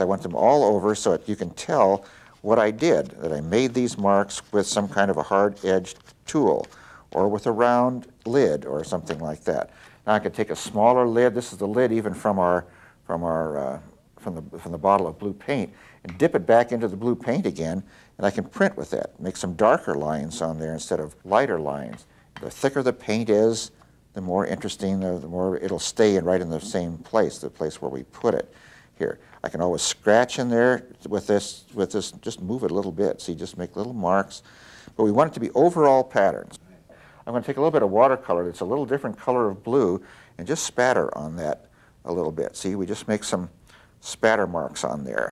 I went them all over so that you can tell what I did, that I made these marks with some kind of a hard-edged tool or with a round lid or something like that. Now I could take a smaller lid, this is the lid even from the bottle of blue paint, and dip it back into the blue paint again, and I can print with that, make some darker lines on there instead of lighter lines. The thicker the paint is, the more interesting, the more it'll stay in right in the same place, the place where we put it here. I can always scratch in there with this, just move it a little bit, so you just make little marks. But we want it to be overall patterns. I'm going to take a little bit of watercolor that's a little different color of blue and just spatter on that a little bit. See, we just make some spatter marks on there.